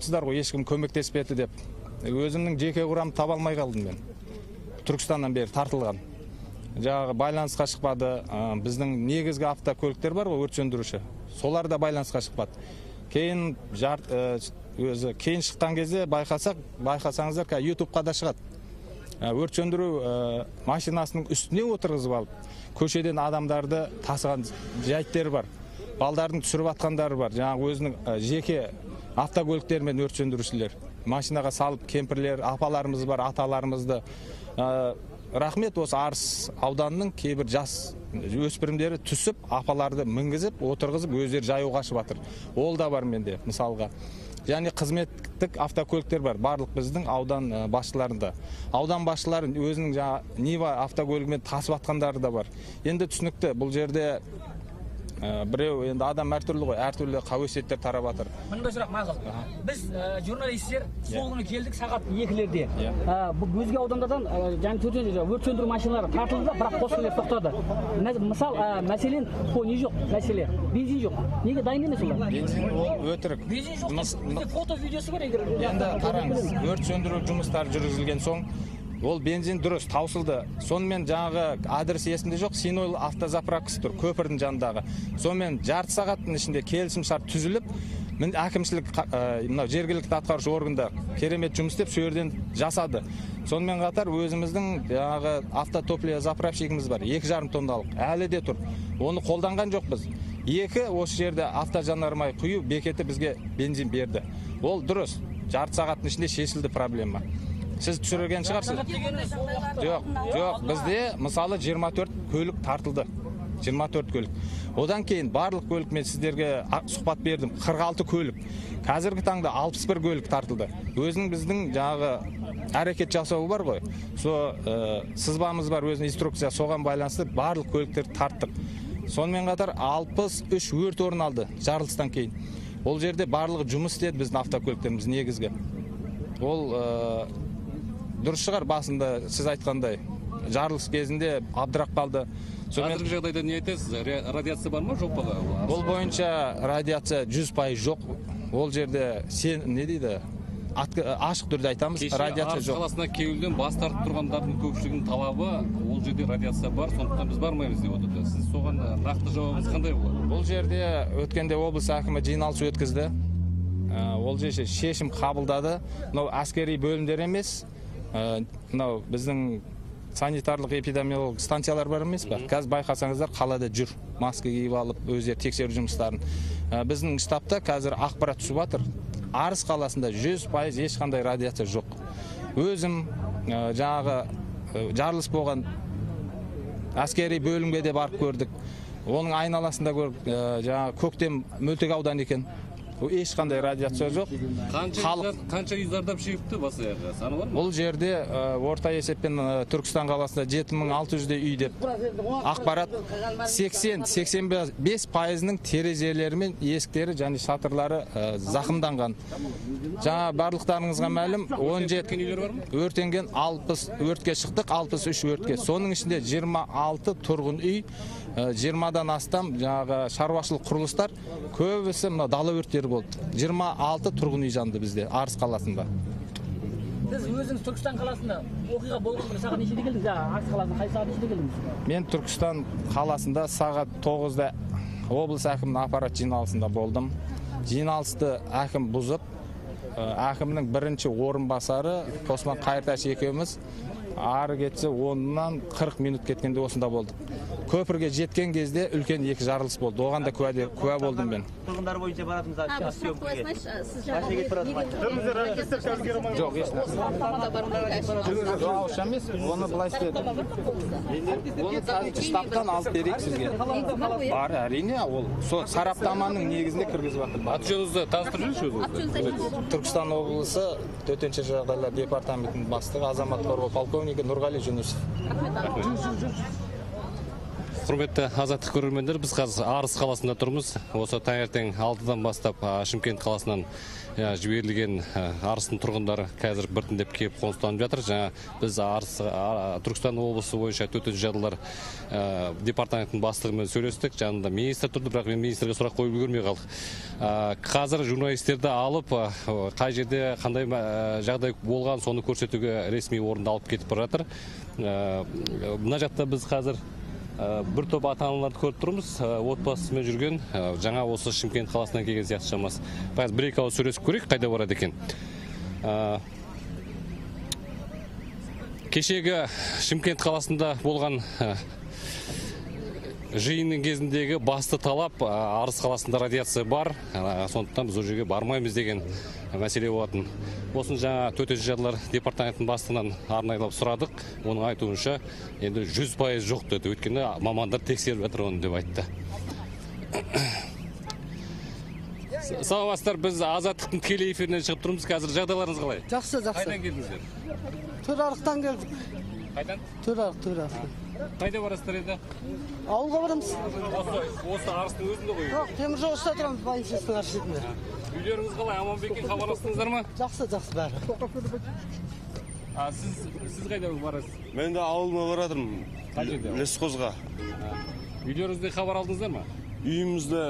Сіздер ғой ешкім көмектеспеді деп. Өзімнің жеке құрамды таба алмай қалдым мен. Түркістаннан бері тартылған. Жаңағы байланысқа шықпады. Біздің негізгі автокөліктер бар ғой, өрт сөндіруші. Солар да байланысқа шықпады. Кейін өзі кейін шыққан кезде байқасаңыздар, қазір YouTube-қа да шығады. Өрт сөндіру машинасының үстіне отырғызып алып, көшеден адамдарды тасыған жайттер бар. Балдардың түсіріп атқандары бар. Жаңағы өзінің жеке автокөліктермен өрт сөндірушілер машинаға салып, кемпірлер, апаларымыз бар, аталарымызды. Рахмет, осы Арыс ауданының кейбір жас өспірімдері түсіп, апаларды мінгізіп, отырғызып, өздері жаюға шығып жатыр. Ол да бар менде, мысалға. Және қызметтік автокөліктер бар, барлық біздің аудан басшыларында. Аудан басшыларын өзінің Нива автокөлігімен тасып атқандары да бар. Енді түсінікті, бұл жерде біреу, енді адам әртүрлі ғой, әртүрлі қауесеттер тарап атыр. Мында сұрақ мазал. Біз журналистер сол күні келдік сағат 2-лерде. Өзге аудандардан және төтенше өрт сөндіру машиналары тартылды да, бірақ қосқалер тоқтады. Мысал, мәселен, не жоқ, мәселе, бензин жоқ. Неге дайын емес олар? Бензин ол өтірік. Бензин жоқ. Бізде фото видеосы бар егер. Енді қараңыз, өрт сөндіру жұмыстары жүргізілген соң ол бензин дұрыс таусылды. Сонымен жаңағы адрес есімде жоқ, Синойыл автозаправкасы тұр, көпірдің жанындағы. Сонымен жарты сағаттың ішінде келісімшарт түзіліп, әкімшілік жергілікті атқарушы органдар керемет жұмыс істеп, сол жерден жасады. Сонымен қатар өзіміздің жаңағы автотоплива заправщигіміз бар, 2,5 тонналық, әлі де тұр. Оны қолданған жоқпыз. Екі осы жерде автожанармай құю бекеті бізге бензин берді. Ол дұрыс, жарты сағаттың ішінде шешілді проблема. Сіз түсірген шығарсыз? Жоқ, жоқ. Бізде, мысалы, 24 көлік тартылды. 24 көлік. Одан кейін барлық көлік, мен сіздерге сұхбат бердім, 46 көлік. Қазіргі таңда 61 көлік тартылды. Өзінің біздің жаңағы әрекет жасауы бар ғой. Сызбамыз бар, өзінің инструкция, соған байланысты барлық көліктер тарттық. Сонымен қатар 63 өрт орын алды жарылыстан кейін. Ол жерде барлығы жұмыс істеді біздің автокөліктеріміз негізгі. Ол дұрыс шығар, басында сіз айтқандай жарылыс кезінде абдырап қалды. Қазіргі жағдайда не айтасыз? Радиация бар ма, жоқ па? Ол бойынша радиация 100% жоқ. Ол жерде сен не дейді? Ашық түрде айтамыз, радиация жоқ. Кеше Арыс қаласына келуден бас тартып тұрғандардың көпшілігінің талабы ол жерде радиация бар, сондықтан біз бармаймыз деп отыр. Сіз соған нақты жауабыңыз қандай болады? Ол жерде өткенде облыс әкімі жиналыс өткізді. Ол жерде шешім қабылдады. Мынау әскери бөлімдер емес, біздің санитарлық эпидемиологиялық станциялар бар емес пе? Қазір байқасаңыздар қалада жүр, маска киіп алып, өздері тексеру жұмыстарын. Біздің штабта қазір ақпарат түсіп жатыр. Арыс қаласында 100% ешқандай радиация жоқ. Өзім жаңағы жарылыс болған әскери бөлімге де барып көрдік. Оның айналасында жаңағы Көктем мөлтек ауданы екен. Ешқандай радиация жоқ. Қанша үй зардап шегіпті басы аяғы? Саны бар ма? Бұл жерде орта есеппен Түркістан қаласында 7600 үй деп ақпарат, 80-85%-ның терезелері мен есіктері және шатырлары зақымданған. Жаңа барлықтарыңызға мәлім, 17 өртенген, өртке шықтық, 63 өртке. Соның ішінде 26 тұрғын үй, 20-дан астам шаруашылық құрылыстар, көбісі дала өрттері болды. 26 тұрғын үй жанды бізде, Арыс қаласында. Сіз өзіңіз Түркістан қаласында оқиға болған бір сағат нешеде келдіңіз? Арыс қаласында қай сағат нешеде келдіңіз? Мен Түркістан қаласында сағат 9-да облыс әкімінің аппарат жиналысында болдым. Жиналысты әкім бұзып, әкімнің бірінші орынбасары Қосман Қайырташ екеуміз ары кетсе 10-нан 40 минут кеткенде осында болдық. Көпірге жеткен кезде үлкен 2 жарылыс болды. Оған да куә болдым мен. Тұрғындар бойынша баратымыз ағыз. Жоқ, ешін. Ауша емес, оны былай істеді. Оны штаптан алып берейік сізге. Бар, әрине, ол сараптаманың негізінде кіргізіп атыр. Аты жөніңізді таныстырып жүрсіз? Түркістан облысы төтенше жағдайлар департаментінің бастығы азамат қорғау полковнигі Нұрғали Жүнісов. құрметті азаттық көрермендер, біз қазір Арыс қаласында тұрмыз. Осы таңертең 6-дан бастап Шымкент қаласынан жіберілген Арыстың тұрғындары қазір біртіндеп келіп қоныстанып жатыр. Жаңа біз Арыс Түркістан облысы бойынша төтенше жағдайлар департаментінің бастығымен сөйлестік. Жанында министр тұрды, бірақ мен министрге сұрақ қойып үлгермей қалдық. Қазір журналистерді алып қай жерде қандай жағдай болған соны көрсетуге ресми орында алып кетіп жатыр. Мына жақта біз қазір бір топ ата-аналарды көріп тұрмыз, отбасымен жүрген, жаңа осы Шымкент қаласынан келген сияқты шамасы. Қазір бір-екі ауыз сөйлесіп көрейік, қайда барады екен. Кешегі Шымкент қаласында болған жиынның кезіндегі басты талап, Арыс қаласында радиация бар, сондықтан біз ол жерге бармаймыз деген мәселе болатын. Осыны жаңа төтенше жағдайлар департаментінің бастығынан арнайылап сұрадық. Оның айтуынша енді 100% жоқ деді. Өйткені мамандар тексеріп жатыр оны деп айтты. Саламатсыздар, біз Азаттықтың тікелей эфирінен шығып тұрмыз. Қазір жағдайларыңыз қалай? Жақсы, жақсы. Қайдан келдіңіздер? Төрарықтан келдік. Қайдан? Төрарық. Қайда барасыздар енді? Ауылға барамыз. Осы Арыстың өзінде ғой? Жоқ, теміржол үстінде тұрамыз, больницасының ар шетінде. Үйлеріңіз қалай, аман бекен, хабарластыңыздар ма? Жақсы, жақсы бәрі. Сіз қайда барасыз? Мен де ауылыма баратырмын. Қай жерде? Лесқозға. Үйлеріңізде хабар алдыңыздар ма? Үйімізде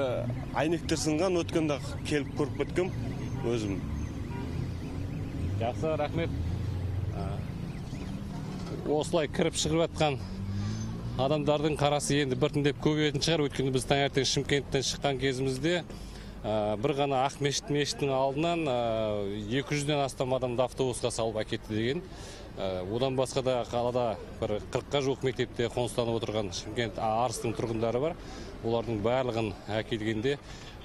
әйнектер сынған, өткенде келіп көріп өткем өзім. Жақсы, рахмет. Осылай кіріп шығып жатқан адамдардың қарасы енді біртіндеп көбейетін шығар. Өйткені біз таңертең Шымкенттен шыққан кезімізде бір ғана Ақ мешіт мешітінің алдынан 200-ден астам адамды автобусқа салып әкетті деген. Одан басқа да қалада 40-қа жуық мектепте қоныстанып отырған Шымкент Арыстың тұрғындары бар. Олардың барлығын әкелгенде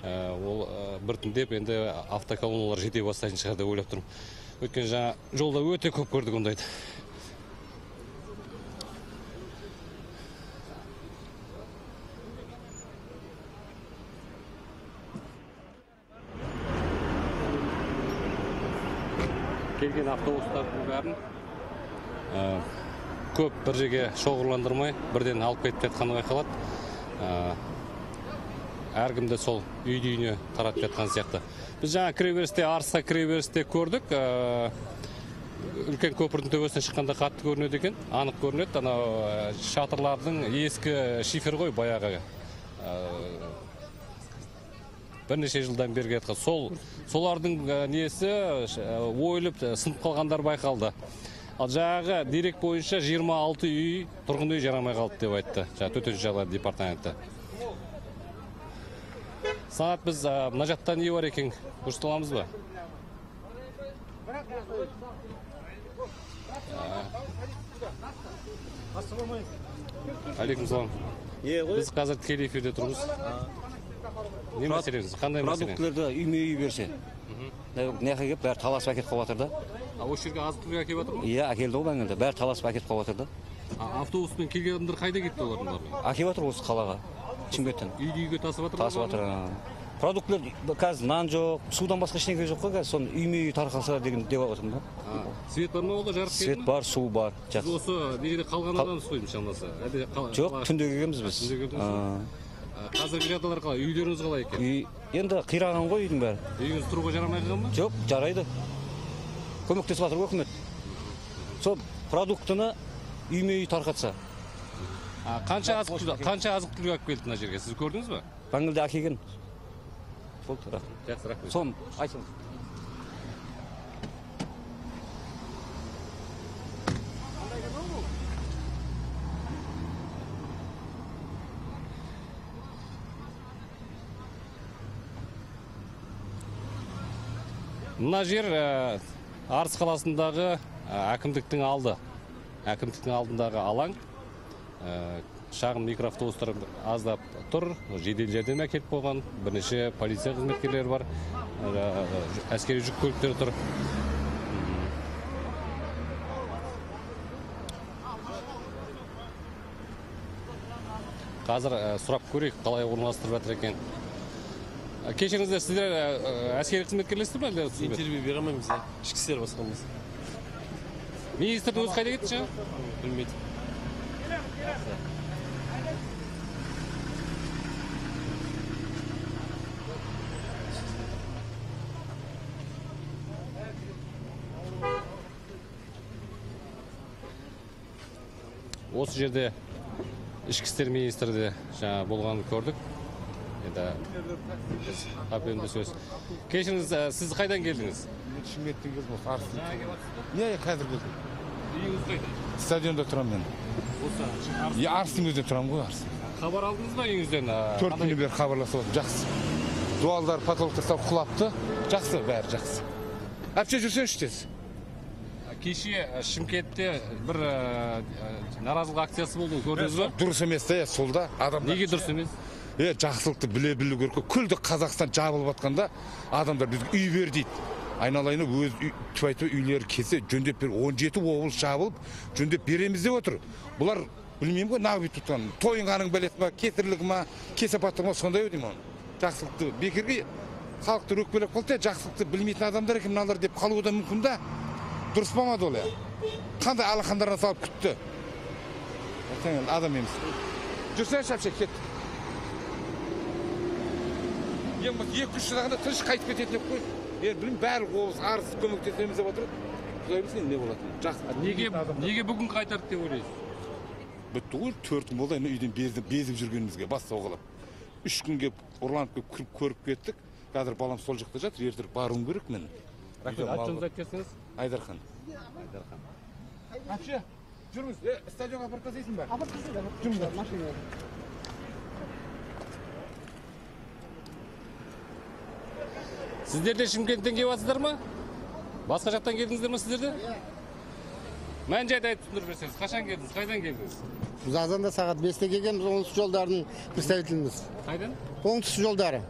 ол біртіндеп енді автоколоналар жете бастайтын шығар деп ойлап тұрмын. Өйткені жаңа жолда өте көп көрдік ондайды. Келген автобустардың бәрін көп бір жерге шоғырландырмай, бірден алып кетіп жатқаны байқалады. Әркімді сол үйді-үйіне таратып жатқан сияқты. Біз жаңа кіреберісте, Арысқа кіреберісте көрдік. Үлкен көпірдің төбесінен шыққанда қатты көрінеді екен, анық көрінеді. Анау шатырлардың ескі шифер ғой баяғы. Бірнеше жылдан берге еткен. Солардың несі ойылып сынып қалғандар байқалды. Ал жаңағы дерек бойынша 26 үй тұрғын үй жарамай қалды деп айтты. Төтенше жағдайлар департаменті. Санат, біз мына жақта не бар екен көрсете аламыз ба? Алейкумсалам. Біз қазір тікелей эфирде тұрмыз. Не мәселеңіз? Қандай мәселе? Продуктілерді үйме-үй берсе. Неқе кеп, бәрі таласып әкет қауатырды. Осы жерге азық-түлік әкеп жатыр ма? Иә, әкелді ғой бәңгілді. Бәрі таласып әкет қауатырды. Автобуспен келген адамдар қайда кетті олардың? Әкеп жатыр осы қалаға, Шымкенттен. Үйді-үйге тасып жатыр? Тасып жатыр. Продуктілер қазір нан жоқ, судан басқа ештеңе жоқ қой қазір, соны үйме-үй тарқалсалар деген деп отырмын. Свет бар ма олда, жарық келді ме? Свет бар, су бар. Сіз осы неде қалған адамсыз ғой шамасы? Жоқ, түнде келгенбіз біз. Қазіргі жағдайлар қалай? Үйлеріңіз қалай екен? Енді қираған ғой үйдің бәрі. Үйіңіз тұруға жарамай қалған ба? Жоқ, жарайды. Көмектесіп жатыр өкімет. Сол продуктыны үйме-үй тарқатса. Қанша азық-түлік алып келді мына жерге? Сіз көрдіңіз ба? Бәңгілді әкелген. Болды, рахмет. Соны айтыңыз. Мына жер Арыс қаласындағы әкімдіктің алды. Әкімдіктің алдындағы алаң. Шағын микроавтобустар аздап тұр. Жедел жәрдем әкеліп қойған. Бірнеше полиция қызметкерлері бар. Әскери жүк көліктері тұр. Қазір сұрап көрейік, қалай орналастырып жатыр екен. Кешіріңіздер, сіздер әскери қызметкерлерсіздер ме? Интервью бере алмаймыз, ішкі істер басқармасы. Министрдің өзі қайда кетті? Білмейді. осы жерде ішкі істер министрі жаңа болғанын көрдік. Енді сөз. Кешіріңіз, сіз қайдан келдіңіз? Мен Шымкенттен келдім, Арыстан. Не, қазір келдім. Үйіңіз қайда? Стадионда тұрамын мен. Осы Арыстың өзінде тұрамын ғой, Арыстан. Хабар алдыңыз ба үйіңізден? 4 күннен бері хабарласып отырмын. Жақсы. Дуалдар, потолоктар құлапты. Жақсы, бәрі жақсы. Әпше жүрсеңші тез. Кеше Шымкентте бір наразылық акциясы болды, көрдіңіз бе? Дұрыс емес те, солда адамдар. Неге дұрыс емес? Жақсылықты біле-білу керек. Күлді Қазақстан жабылып атқанда адамдар бізге үй бер дейді. Айналайыны өз түпайтып үйлері кесе жөндеп бер 17 облыс жабылып, жөндеп береміз деп отыр. Бұлар білмеймін ғой, нағып тұтқан. Тойыңаның білет ма, кетірлігі ма, кесапаттығы ма, сондай өдеймін оны. Жақсылықты бекерге халықты рөкпелеп қалды, жақсылықты білмейтін адамдар кім алар деп қалуы да мүмкін да. Дұрыс болмады ол. Қандай алақандарына салып күтті. Адам емес. Жүрсең шапшек кетті. Екі үш жылағында тыныш қайтып кететін деп қой. Білмеймін, бәрі қолыз, арыз көмектесеміз деп отырып, құдайымыз не болатын? Жақсы. Неге бүгін қайтарды деп ойлайсыз? Бітті ғой, 4 күн болды, үйден безіп жүргенімізге, бас соғылып. 3 күнге ұрланып көріп кеттік. Қазір балам сол жақта жатыр, ертең баруым керек мен. Аттыңызды әкесіңіз? Айдархан. Айдархан. Әпше, жүріңіз, стадионға апарттасайсың ба? Апарттасайсың Сіздер де Шымкенттен келіп атсыздар ма? Басқа жақтан келдіңіздер ма сіздерде? Мән жайды айтып түсіндіріп берсеңіз, қашан келдіңіз, қайдан келдіңіз? Біз азанда сағат 5-те келгенбіз, оңтүстік жолдарының представителіміз. Қайдан? Оңтүстік жолдары.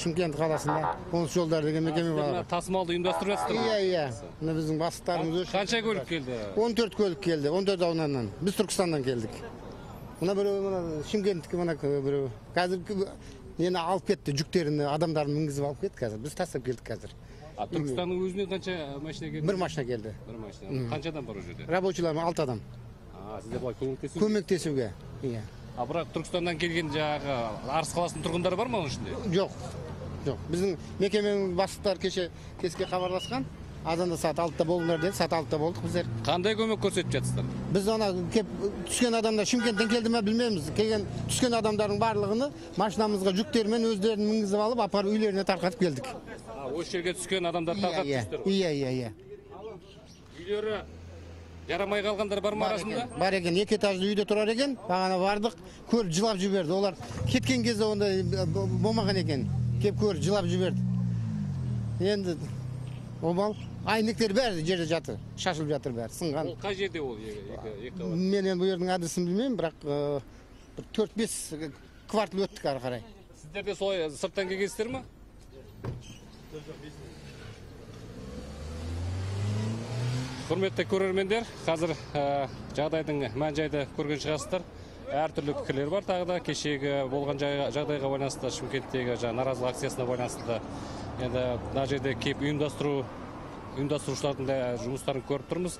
Шымкент қаласында оңтүстік жолдары деген мекеме бар. Тасымалды ұйымдастырып жатсыздар ма? Иә, мына біздің бастықтарымыз. Қанша көлік келді? 14 көлік келді, 14 ауданнан. Біз Түркістаннан келдік. Мына біреу, мына шымкенттікі, мына біреу. Қазір нені алып кетті, жүктеріні, адамдарын мінгізіп алып кетті қазір. Біз тастап келдік қазір. Түркістанның өзіне қанша машина келді? Бір машина келді. Бір машина. Қаншадан бар ол жерде? Рабочыларым 6 адам. Сізде былай көмектесуге? Көмектесуге, иә. Бірақ Түркістаннан келген жаңағы Арыс қаласының тұрғындары бар ма оның ішінде? Жоқ, жоқ. Біздің мекеменің бастықтары кеше кеске хабарласқан. Азанда сағат 6-та болыңдар деді, сағат 6-та болдық біздер. Қандай көмек көрсетіп жатсыздар? Біз ана кеп түскен адамдар, Шымкенттен келді ме білмейміз. Келген түскен адамдардың барлығыны машинамызға жүктермен өздерін мінгізіп алып, апарып үйлеріне тарқатып келдік. Осы жерге түскен адамдар тарқатып түстіріп. Иә. Үйлері жарамай қалғандар бар ма арасында? Бар екен, 2 этажды үйде тұрар екен, бағана бардық, көріп жылап жіберді. Олар кеткен кезде ондай болмаған екен. Кеп көріп жылап жіберді. Енді обал айнектер бәрі жерде жатыр, шашылып жатыр бәрі, сынған. Ол қай жерде ол? Мен енді бұл жердің адресын білмеймін, бірақ 4-5 квартал өттік ары қарай. Сіздер де солай сырттан келгенсіздер ма? Құрметті көрермендер, қазір жағдайдың мән-жайды көрген шығасыздар. Әртүрлі пікірлер бар тағы да, кешегі болған жағдайға байланысты, Шымкенттегі наразылық акциясына байланысты. Енді мына жерде кеп ұйымдастырушылардың да жұмыстарын көріп тұрмыз.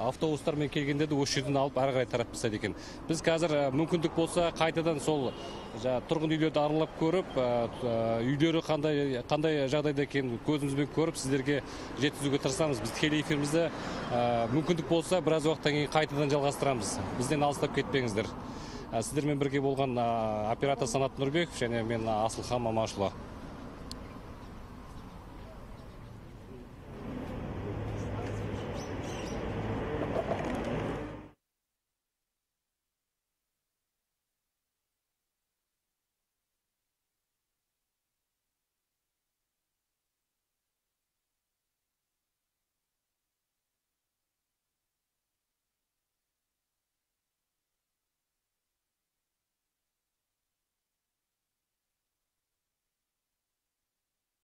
Автобустармен келгенде де осы жерден алып ары қарай тарап тастайды екен. Біз қазір мүмкіндік болса қайтадан сол тұрғын үйлерді аралап көріп, үйлері қандай жағдайда екенін көзімізбен көріп сіздерге жеткізуге тырысамыз. Біз тікелей эфирімізді мүмкіндік болса біраз уақыттан кейін қайтадан жалғастырамыз. Бізден алыстап кетпеңіздер. Сіздермен бірге болған оператор Санат Нұрбеков және мен Асылхан Мамашұлы.